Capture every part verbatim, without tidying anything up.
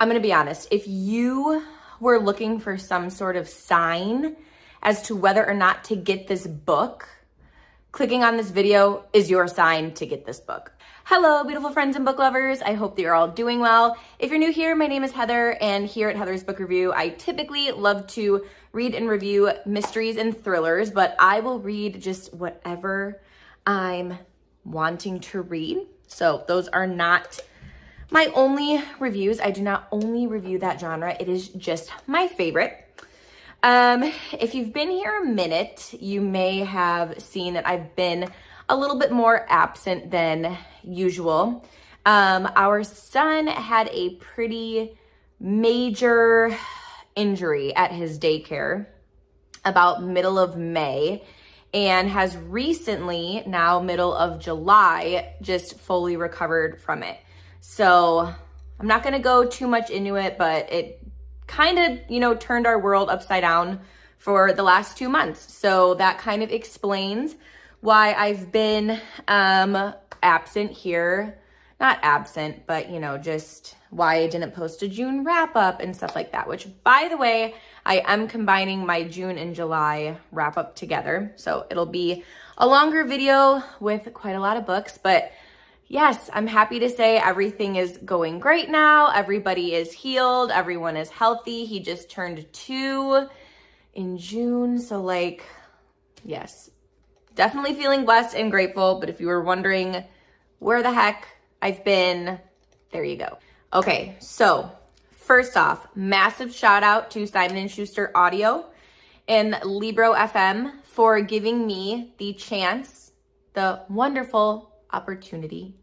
I'm going to be honest, if you were looking for some sort of sign as to whether or not to get this book, clicking on this video is your sign to get this book. Hello, beautiful friends and book lovers. I hope that you're all doing well. If you're new here, my name is Heather, and here at Heather's Book Review, I typically love to read and review mysteries and thrillers, but I will read just whatever I'm wanting to read. So those are not my only reviews. I do not only review that genre. It is just my favorite. Um, if you've been here a minute, you may have seen that I've been a little bit more absent than usual. Um, our son had a pretty major injury at his daycare about middle of May, and has recently, now middle of July, just fully recovered from it. So I'm not going to go too much into it, but it kind of, you know, turned our world upside down for the last two months. So that kind of explains why I've been um, absent here. Not absent, but, you know, just why I didn't post a June wrap up and stuff like that, which, by the way, I am combining my June and July wrap up together. So it'll be a longer video with quite a lot of books, but yes, I'm happy to say everything is going great now. Everybody is healed. Everyone is healthy. He just turned two in June. So, like, yes, definitely feeling blessed and grateful. But if you were wondering where the heck I've been, there you go. Okay, so first off, massive shout out to Simon and Schuster Audio and Libro dot F M for giving me the chance, the wonderful opportunity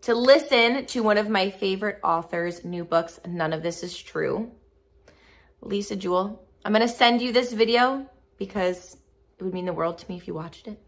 to listen to one of my favorite authors' new books, None of This is True, Lisa Jewell. I'm going to send you this video because it would mean the world to me if you watched it.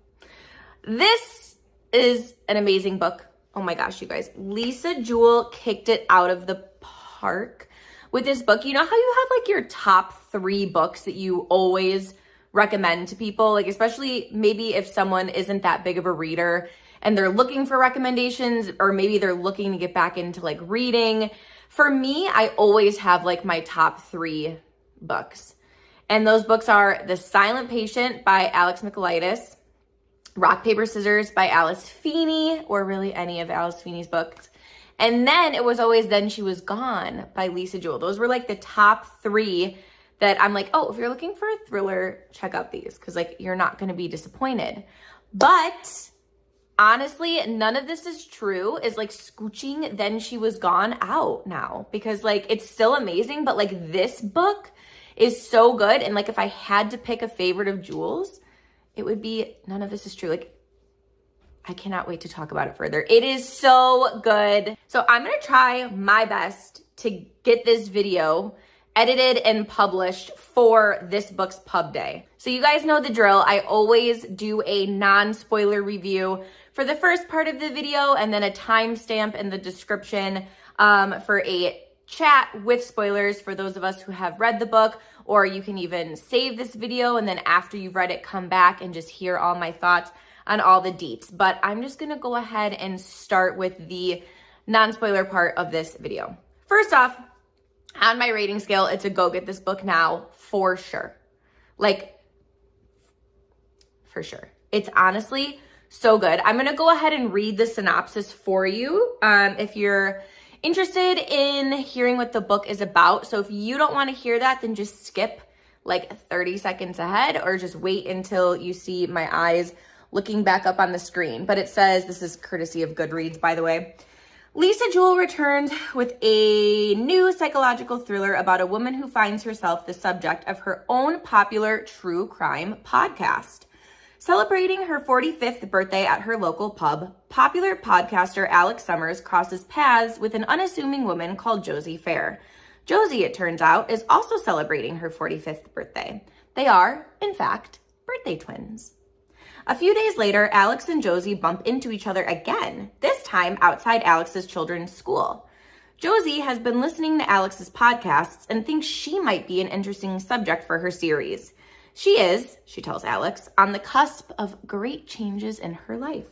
This is an amazing book. Oh my gosh, you guys. Lisa Jewell kicked it out of the park with this book. You know how you have like your top three books that you always recommend to people, like especially maybe if someone isn't that big of a reader and they're looking for recommendations, or maybe they're looking to get back into like reading. For me, I always have like my top three books. And those books are The Silent Patient by Alex Michaelides, Rock, Paper, Scissors by Alice Feeney, or really any of Alice Feeney's books. And then it was always Then She Was Gone by Lisa Jewell. Those were like the top three that I'm like, oh, if you're looking for a thriller, check out these, because like you're not going to be disappointed. But honestly, None of This is True is like scooching Then She Was Gone out now, because like it's still amazing, but like this book is so good. And like if I had to pick a favorite of Jewel's, it would be None of This is True. Like, I cannot wait to talk about it further. It is so good. So I'm going to try my best to get this video edited and published for this book's pub day. So you guys know the drill. I always do a non-spoiler review for the first part of the video, and then a timestamp in the description um, for a chat with spoilers for those of us who have read the book, or you can even save this video and then after you've read it, come back and just hear all my thoughts on all the deets. But I'm just gonna go ahead and start with the non-spoiler part of this video. First off, on my rating scale, it's a go get this book now for sure. Like, for sure. It's honestly so good. I'm gonna go ahead and read the synopsis for you um, if you're interested in hearing what the book is about. So if you don't want to hear that, then just skip like thirty seconds ahead, or just wait until you see my eyes looking back up on the screen. But it says, this is courtesy of Goodreads, by the way. Lisa Jewell returns with a new psychological thriller about a woman who finds herself the subject of her own popular true crime podcast. Celebrating her forty-fifth birthday at her local pub, popular podcaster Alex Summers crosses paths with an unassuming woman called Josie Fair. Josie, it turns out, is also celebrating her forty-fifth birthday. They are, in fact, birthday twins. A few days later, Alex and Josie bump into each other again, this time outside Alex's children's school. Josie has been listening to Alex's podcasts and thinks she might be an interesting subject for her series. She is, she tells Alex, on the cusp of great changes in her life.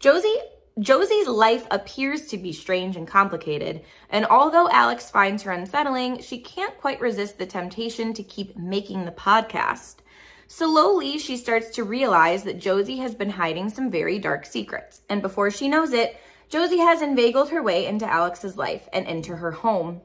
Josie Josie's life appears to be strange and complicated, and although Alex finds her unsettling, she can't quite resist the temptation to keep making the podcast. Slowly, she starts to realize that Josie has been hiding some very dark secrets, and before she knows it, Josie has inveigled her way into Alex's life and into her home.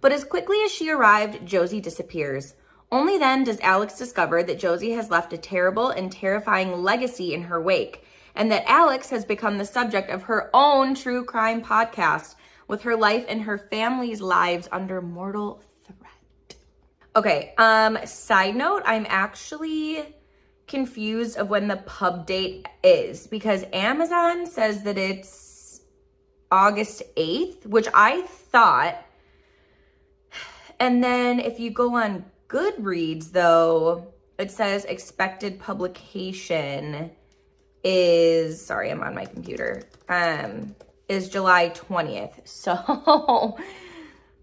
But as quickly as she arrived, Josie disappears. Only then does Alex discover that Josie has left a terrible and terrifying legacy in her wake, and that Alex has become the subject of her own true crime podcast, with her life and her family's lives under mortal threat. Okay, um, side note, I'm actually confused of when the pub date is, because Amazon says that it's August eighth, which I thought, and then if you go on Goodreads, though, it says expected publication is, sorry, I'm on my computer, um, is July twentieth. So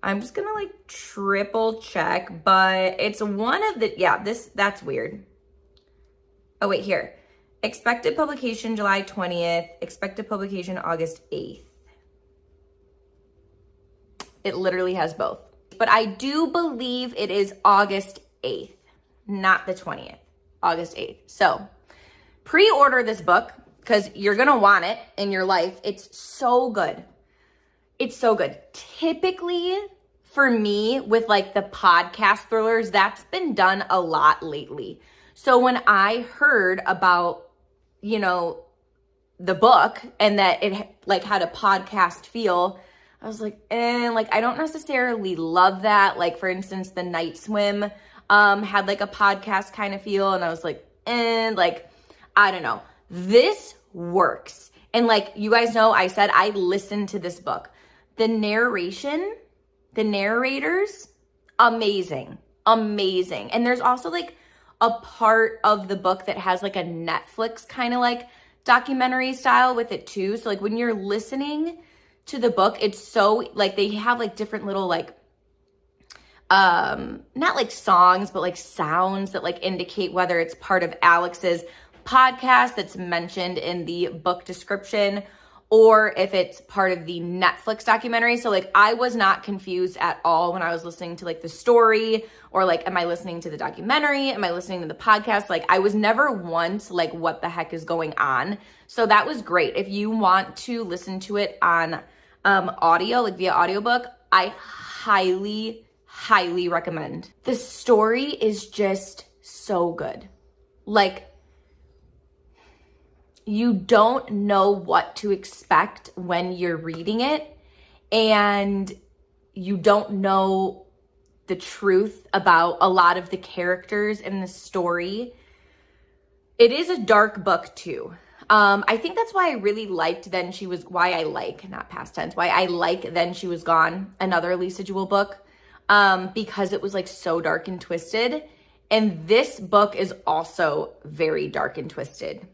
I'm just gonna like triple check, but it's one of the, yeah, this, that's weird. Oh, wait, here. Expected publication July twentieth, expected publication August eighth. It literally has both. But I do believe it is August eighth, not the twentieth, August eighth. So pre-order this book because you're going to want it in your life. It's so good. It's so good. Typically for me with like the podcast thrillers, that's been done a lot lately. So when I heard about, you know, the book and that it like had a podcast feel, I was like, eh, like, I don't necessarily love that. Like, for instance, The Night Swim um, had, like, a podcast kind of feel. And I was like, eh, like, I don't know. This works. And, like, you guys know I said I listened to this book. The narration, the narrators, amazing. Amazing. And there's also, like, a part of the book that has, like, a Netflix kind of, like, documentary style with it, too. So, like, when you're listening to the book, it's so, like, they have, like, different little, like, um, not, like, songs, but, like, sounds that, like, indicate whether it's part of Alex's podcast that's mentioned in the book description or if it's part of the Netflix documentary. So, like, I was not confused at all when I was listening to, like, the story or, like, am I listening to the documentary? Am I listening to the podcast? Like, I was never once, like, what the heck is going on? So that was great. If you want to listen to it on um, audio, like via audiobook, I highly, highly recommend. The story is just so good. Like, you don't know what to expect when you're reading it, and you don't know the truth about a lot of the characters in the story. It is a dark book too. Um, I think that's why I really liked Then She Was, why I like, not past tense, why I like Then She Was Gone, another Lisa Jewell book, um, because it was like so dark and twisted. And this book is also very dark and twisted.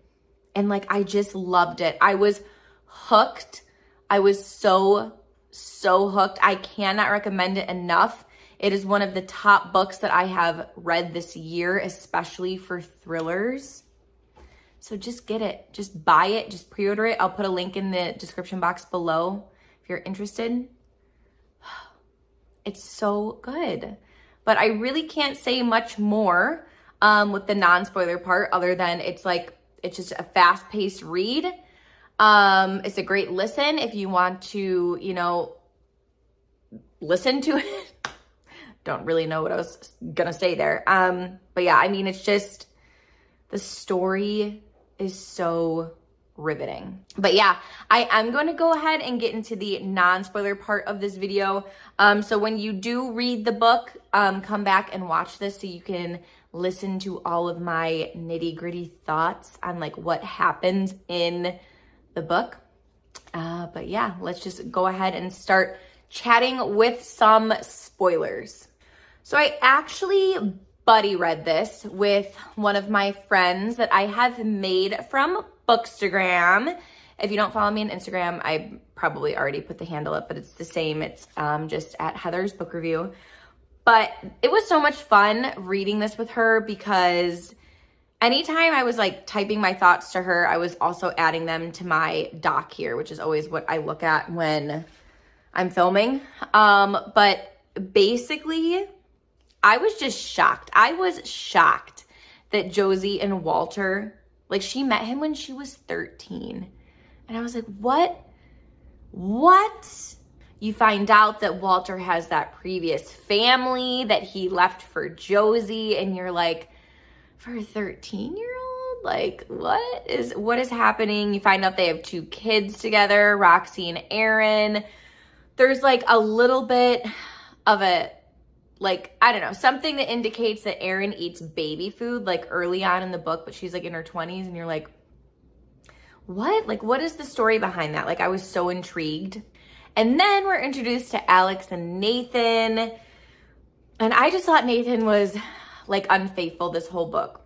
And like, I just loved it. I was hooked. I was so, so hooked. I cannot recommend it enough. It is one of the top books that I have read this year, especially for thrillers. So just get it. Just buy it. Just pre-order it. I'll put a link in the description box below if you're interested. It's so good. But I really can't say much more um, with the non-spoiler part other than it's like, it's just a fast-paced read. Um, it's a great listen if you want to, you know, listen to it. Don't really know what I was gonna say there. Um, but yeah, I mean, it's just, the story is so riveting. But yeah, I am going to go ahead and get into the non-spoiler part of this video. Um, so when you do read the book, um, come back and watch this so you can listen to all of my nitty-gritty thoughts on like what happens in the book. Uh, but yeah, let's just go ahead and start chatting with some spoilers. So I actually buddy read this with one of my friends that I have made from Bookstagram. If you don't follow me on Instagram, I probably already put the handle up, but it's the same. It's um, just at Heather's Book Review. But it was so much fun reading this with her because anytime I was like typing my thoughts to her, I was also adding them to my doc here, which is always what I look at when I'm filming. Um, but basically, I was just shocked. I was shocked that Josie and Walter, like she met him when she was thirteen. And I was like, what? What? You find out that Walter has that previous family that he left for Josie, and you're like, for a thirteen-year-old? Like, what is what is happening? You find out they have two kids together, Roxy and Aaron. There's like a little bit of a, like, I don't know, something that indicates that Aaron eats baby food like early on in the book, but she's like in her twenties, and you're like, what? Like, what is the story behind that? Like, I was so intrigued. And then we're introduced to Alex and Nathan. And I just thought Nathan was like unfaithful this whole book.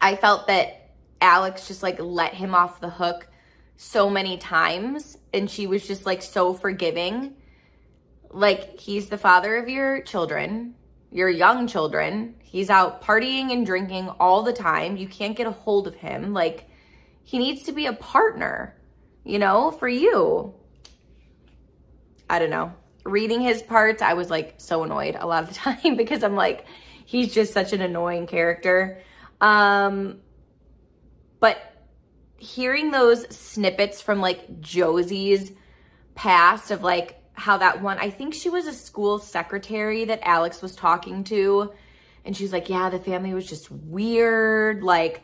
I felt that Alex just like let him off the hook so many times. And she was just like so forgiving. Like, he's the father of your children, your young children. He's out partying and drinking all the time. You can't get a hold of him. Like, he needs to be a partner, you know, for you. I don't know. Reading his parts, I was like so annoyed a lot of the time because I'm like, he's just such an annoying character. Um, but hearing those snippets from like Josie's past of like how that one, I think she was a school secretary that Alex was talking to. And she's like, yeah, the family was just weird. Like,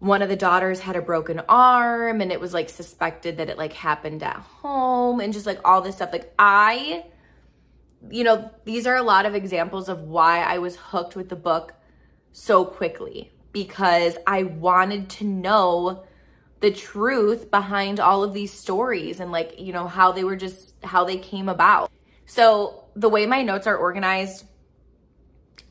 one of the daughters had a broken arm, and it was like suspected that it like happened at home, and just like all this stuff. Like, I, you know, these are a lot of examples of why I was hooked with the book so quickly, because I wanted to know the truth behind all of these stories and like, you know, how they were just, how they came about. So the way my notes are organized,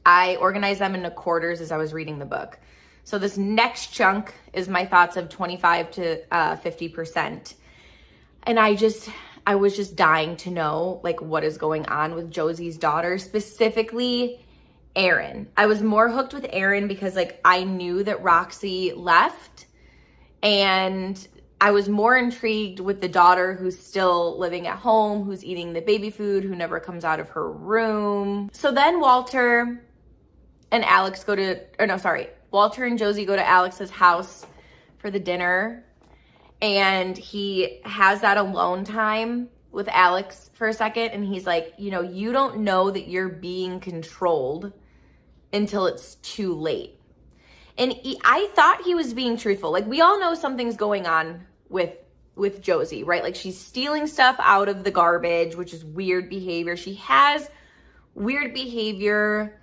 I organized them into quarters as I was reading the book. So this next chunk is my thoughts of twenty-five to fifty percent. And I just, I was just dying to know like what is going on with Josie's daughter, specifically Aaron. I was more hooked with Aaron because like I knew that Roxy left, and I was more intrigued with the daughter who's still living at home, who's eating the baby food, who never comes out of her room. So then Walter and Alex go to, or no, sorry. Walter and Josie go to Alex's house for the dinner, and he has that alone time with Alex for a second, and he's like, you know, you don't know that you're being controlled until it's too late. And he, I thought he was being truthful. Like, we all know something's going on with, with Josie, right? Like, she's stealing stuff out of the garbage, which is weird behavior. She has weird behavior,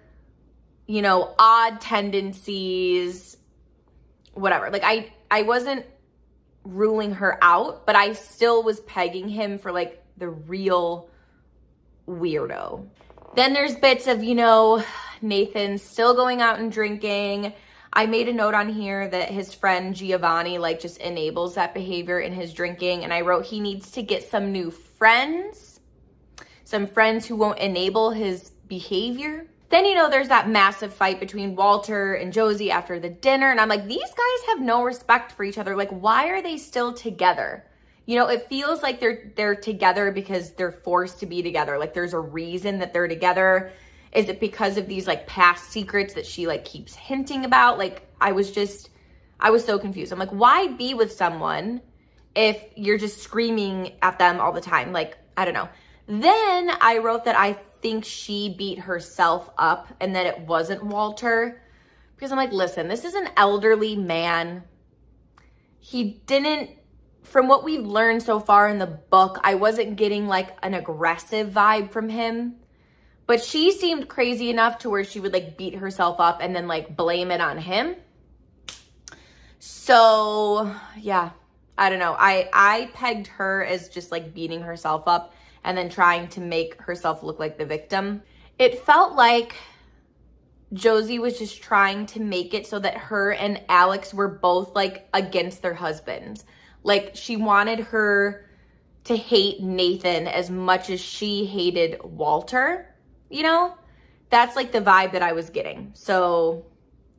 you know, odd tendencies, whatever. Like, I, I wasn't ruling her out, but I still was pegging him for like the real weirdo. Then there's bits of, you know, Nathan still going out and drinking. I made a note on here that his friend Giovanni like just enables that behavior in his drinking. And I wrote, he needs to get some new friends, some friends who won't enable his behavior. Then, you know, there's that massive fight between Walter and Josie after the dinner. And I'm like, these guys have no respect for each other. Like, why are they still together? You know, it feels like they're they're together because they're forced to be together. Like, there's a reason that they're together. Is it because of these, like, past secrets that she, like, keeps hinting about? Like, I was just, I was so confused. I'm like, why be with someone if you're just screaming at them all the time? Like, I don't know. Then I wrote that I think she beat herself up and that it wasn't Walter, because I'm like, listen, this is an elderly man. He didn't, from what we've learned so far in the book, I wasn't getting like an aggressive vibe from him, but she seemed crazy enough to where she would like beat herself up and then like blame it on him. So yeah, I don't know. I, I pegged her as just like beating herself up and then trying to make herself look like the victim. It felt like Josie was just trying to make it so that her and Alex were both like against their husbands. Like, she wanted her to hate Nathan as much as she hated Walter, you know? That's like the vibe that I was getting. So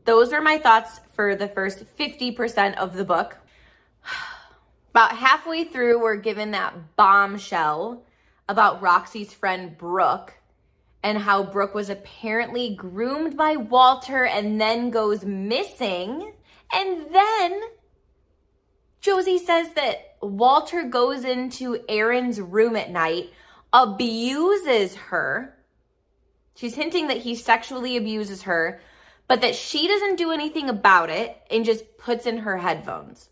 those are my thoughts for the first fifty percent of the book. About halfway through, we're given that bombshell about Roxy's friend Brooke and how Brooke was apparently groomed by Walter and then goes missing. And then Josie says that Walter goes into Erin's room at night, abuses her. She's hinting that he sexually abuses her, but that she doesn't do anything about it and just puts in her headphones.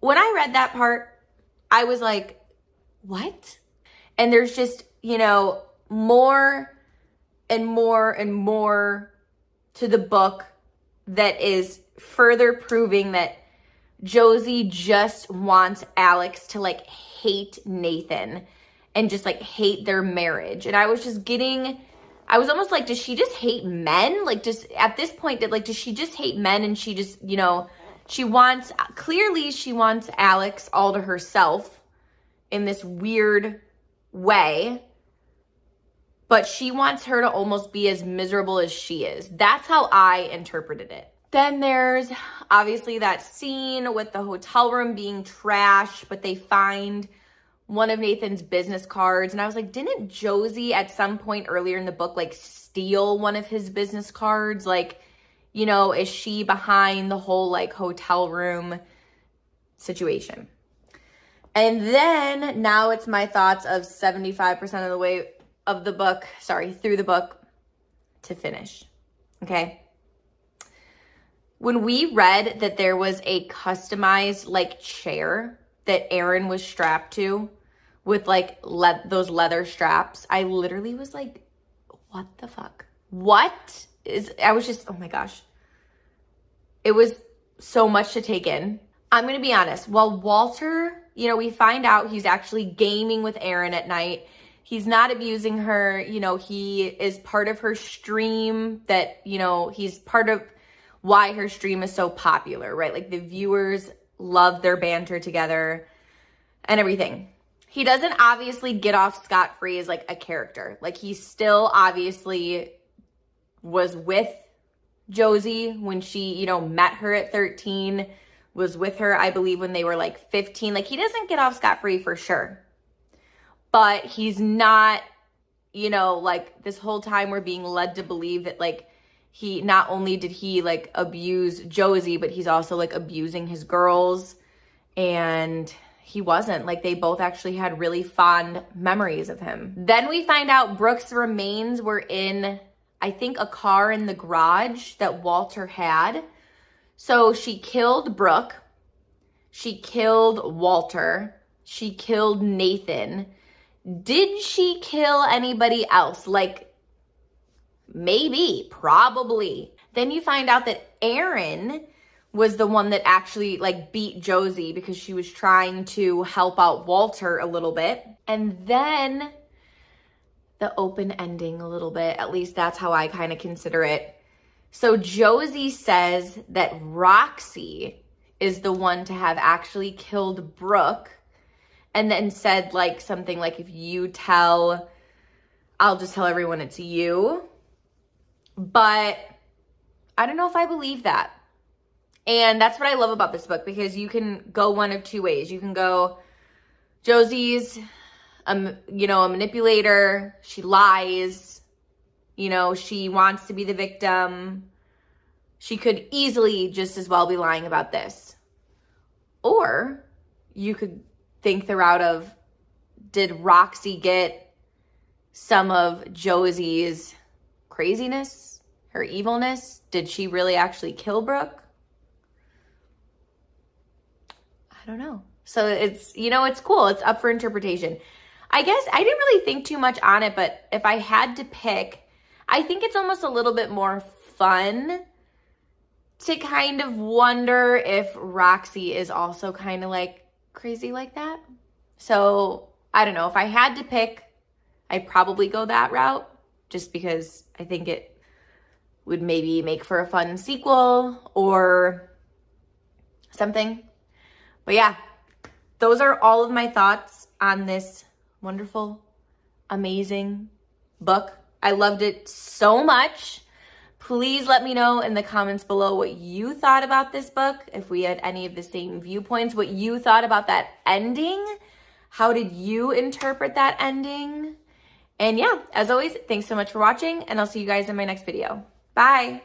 When I read that part, I was like, what? And there's just, you know, more and more and more to the book that is further proving that Josie just wants Alex to like hate Nathan and just like hate their marriage. And I was just getting, I was almost like, does she just hate men? Like, just at this point, did like, does she just hate men? And she just, you know, she wants, clearly she wants Alex all to herself in this weird way, but she wants her to almost be as miserable as she is. That's how I interpreted it. Then there's obviously that scene with the hotel room being trashed, but they find one of Nathan's business cards. And I was like, didn't Josie at some point earlier in the book, like steal one of his business cards? Like, you know, is she behind the whole like hotel room situation? And then now it's my thoughts of seventy-five percent of the way of the book, sorry, through the book to finish, okay? When we read that there was a customized like chair that Erin was strapped to with like le those leather straps, I literally was like, what the fuck? What is, I was just, oh my gosh. It was so much to take in. I'm gonna be honest, while Walter, you know, we find out he's actually gaming with Erin at night. He's not abusing her. You know, he is part of her stream that, you know, he's part of why her stream is so popular, right? Like the viewers love their banter together and everything. He doesn't obviously get off scot-free as like a character. Like he still obviously was with Josie when she, you know, met her at thirteen, was with her, I believe, when they were like fifteen. Like he doesn't get off scot-free for sure. But he's not, you know, like this whole time we're being led to believe that like he, not only did he like abuse Josie, but he's also like abusing his girls. And he wasn't, like they both actually had really fond memories of him. Then we find out Brooke's remains were in, I think, a car in the garage that Walter had. So she killed Brooke. She killed Walter. She killed Nathan. Did she kill anybody else? Like, maybe, probably. Then you find out that Erin was the one that actually like beat Josie because she was trying to help out Walter a little bit. And then the open ending a little bit, at least that's how I kind of consider it. So Josie says that Roxy is the one to have actually killed Brooke. And then said like something like, if you tell, I'll just tell everyone it's you. But I don't know if I believe that. And that's what I love about this book, because you can go one of two ways. You can go, Josie's, um, you know, a manipulator. She lies. You know, she wants to be the victim. She could easily just as well be lying about this. Or you could think the route of, did Roxy get some of Josie's craziness, her evilness? Did she really actually kill Brooke? I don't know. So it's, you know, it's cool. It's up for interpretation. I guess I didn't really think too much on it, but if I had to pick, I think it's almost a little bit more fun to kind of wonder if Roxy is also kind of like crazy like that. So I don't know, if I had to pick, I'd probably go that route, just because I think it would maybe make for a fun sequel or something. But yeah, those are all of my thoughts on this wonderful, amazing book. I loved it so much. Please let me know in the comments below what you thought about this book, if we had any of the same viewpoints, what you thought about that ending. How did you interpret that ending? And yeah, as always, thanks so much for watching, and I'll see you guys in my next video. Bye.